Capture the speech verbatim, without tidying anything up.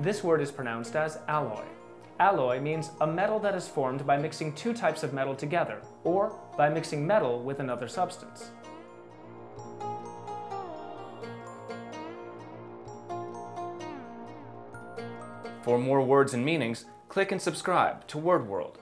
This word is pronounced as alloy. Alloy means a metal that is formed by mixing two types of metal together, or by mixing metal with another substance. For more words and meanings, click and subscribe to Word World.